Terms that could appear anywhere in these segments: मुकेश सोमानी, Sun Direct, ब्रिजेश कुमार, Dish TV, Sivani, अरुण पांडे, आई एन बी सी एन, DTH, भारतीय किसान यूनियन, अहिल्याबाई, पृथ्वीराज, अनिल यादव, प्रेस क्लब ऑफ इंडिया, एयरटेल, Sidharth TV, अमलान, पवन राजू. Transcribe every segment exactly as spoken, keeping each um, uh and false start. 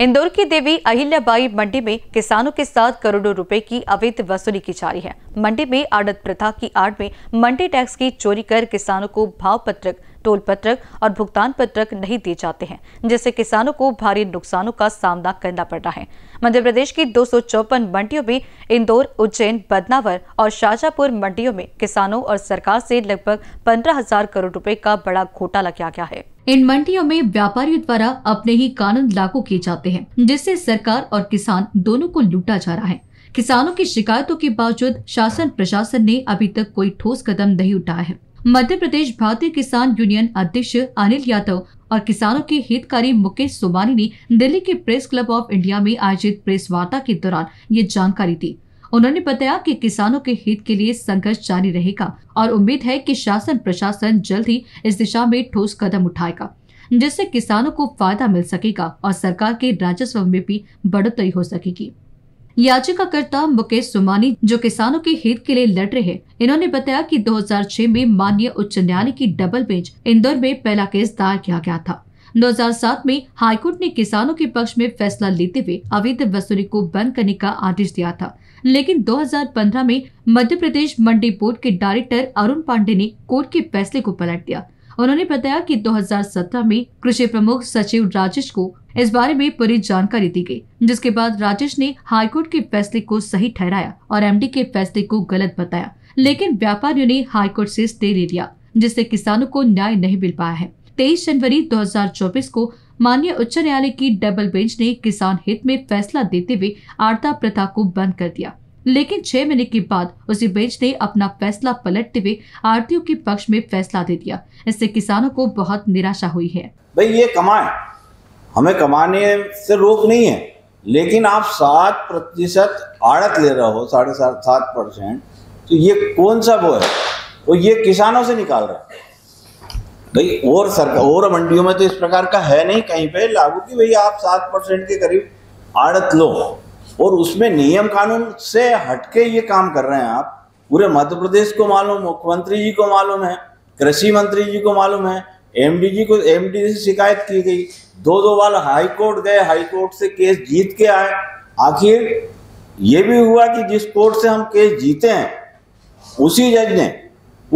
इंदौर की देवी अहिल्याबाई मंडी में किसानों के साथ करोड़ों रुपए की अवैध वसूली की जा रही है। मंडी में आड़त प्रथा की आड़ में मंडी टैक्स की चोरी कर किसानों को भाव पत्रक, टोल पत्रक और भुगतान पत्रक नहीं दिए जाते हैं, जिससे किसानों को भारी नुकसानों का सामना करना पड़ रहा है। मध्य प्रदेश की दो सौ चौपन मंडियों में इंदौर, उज्जैन, बदनावर और शाजापुर मंडियों में किसानों और सरकार से लगभग पंद्रह हजार करोड़ रुपए का बड़ा घोटाला किया गया है। इन मंडियों में व्यापारियों द्वारा अपने ही कानून लागू किए जाते हैं, जिससे सरकार और किसान दोनों को लूटा जा रहा है। किसानों की शिकायतों के बावजूद शासन प्रशासन ने अभी तक कोई ठोस कदम नहीं उठाया है। मध्य प्रदेश भारतीय किसान यूनियन अध्यक्ष अनिल यादव और किसानों के हितकारी मुकेश सोमानी ने दिल्ली के प्रेस क्लब ऑफ इंडिया में आयोजित प्रेस वार्ता के दौरान ये जानकारी दी। उन्होंने बताया कि किसानों के हित के लिए संघर्ष जारी रहेगा और उम्मीद है कि शासन प्रशासन जल्द ही इस दिशा में ठोस कदम उठाएगा, जिससे किसानों को फायदा मिल सकेगा और सरकार के राजस्व में भी बढ़ोतरी हो सकेगी। याचिकाकर्ता मुकेश सोमानी, जो किसानों के हित के लिए लड़ रहे हैं, इन्होंने बताया कि दो हजार छह में माननीय उच्च न्यायालय की डबल बेंच इंदौर में पहला केस दायर किया गया था। दो हजार सात में हाईकोर्ट ने किसानों के पक्ष में फैसला लेते हुए अवैध वसूली को बंद करने का आदेश दिया था, लेकिन दो हजार पंद्रह में मध्य प्रदेश मंडी बोर्ड के डायरेक्टर अरुण पांडे ने कोर्ट के फैसले को पलट दिया। उन्होंने बताया कि दो हजार सत्रह में कृषि प्रमुख सचिव राजेश को इस बारे में पूरी जानकारी दी गई, जिसके बाद राजेश ने हाईकोर्ट के फैसले को सही ठहराया और एमडी के फैसले को गलत बताया, लेकिन व्यापारियों ने हाईकोर्ट से स्टे ले लिया, जिससे किसानों को न्याय नहीं मिल पाया है। तेईस जनवरी दो हजार चौबीस को माननीय उच्च न्यायालय की डबल बेंच ने किसान हित में फैसला देते हुए आड़ता प्रथा को बंद कर दिया, लेकिन छह महीने के बाद उसी बेंच ने अपना फैसला पलटते हुए आड़तियों के पक्ष में फैसला दे दिया। इससे किसानों को बहुत निराशा हुई है। भाई ये कमाएं, हमें कमाने से रोक नहीं है, लेकिन आप सात प्रतिशत आड़त ले रहे हो, साढ़े सात सात परसेंट, तो ये कौन सा वो है? तो ये किसानों से निकाल रहे हैं भाई। और सरकार और मंडियों में तो इस प्रकार का है नहीं कहीं पे लागू की भाई आप सात परसेंट के करीब आड़त लो, और उसमें नियम कानून से हटके ये काम कर रहे हैं आप। पूरे मध्य प्रदेश को मालूम, मुख्यमंत्री जी को मालूम है, कृषि मंत्री जी को मालूम है, एमडी जी को एमडी से शिकायत की गई, दो दो बार हाईकोर्ट गए, हाईकोर्ट से केस जीत के आए। आखिर ये भी हुआ कि जिस कोर्ट से हम केस जीते हैं उसी जज ने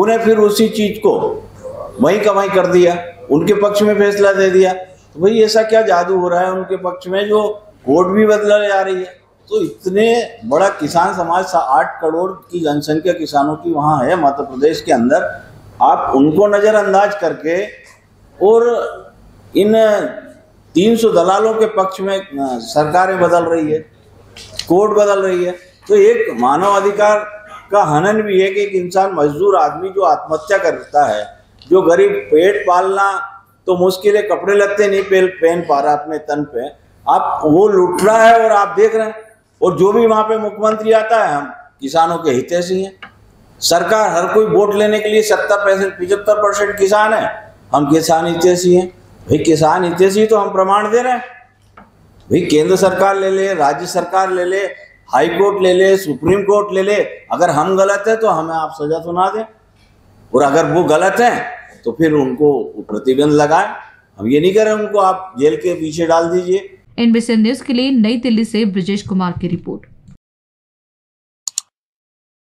उन्हें फिर उसी चीज को वही कमाई कर दिया, उनके पक्ष में फैसला दे दिया। तो भाई ऐसा क्या जादू हो रहा है उनके पक्ष में जो कोर्ट भी बदला जा रही है? तो इतने बड़ा किसान समाज, आठ करोड़ की जनसंख्या किसानों की वहाँ है मध्य प्रदेश के अंदर, आप उनको नज़रअंदाज करके और इन तीन सौ दलालों के पक्ष में सरकारें बदल रही है, कोर्ट बदल रही है, तो एक मानवाधिकार का हनन भी है कि एक इंसान, मजदूर आदमी जो आत्महत्या करता है, जो गरीब, पेट पालना तो मुश्किल है, कपड़े लगते नहीं पे, पहन पा रहा अपने तन पे, आप वो लूट रहा है और आप देख रहे हैं। और जो भी वहाँ पे मुख्यमंत्री आता है, हम किसानों के हितैषी हैं, सरकार हर कोई वोट लेने के लिए सत्तर परसेंट पिछहत्तर परसेंट किसान है, हम किसान हितैषी हैं। भाई किसान हितैषी तो हम प्रमाण दे रहे हैं, भाई केंद्र सरकार ले ले, राज्य सरकार ले ले, हाई कोर्ट ले ले, सुप्रीम कोर्ट ले ले, अगर हम गलत है तो हमें आप सजा सुना दें, और अगर वो गलत है तो फिर उनको प्रतिबंध लगाएं। हम ये नहीं करें उनको आप जेल के पीछे डाल दीजिए। आई एन बी सी एन news के लिए नई दिल्ली से ब्रिजेश कुमार की रिपोर्ट।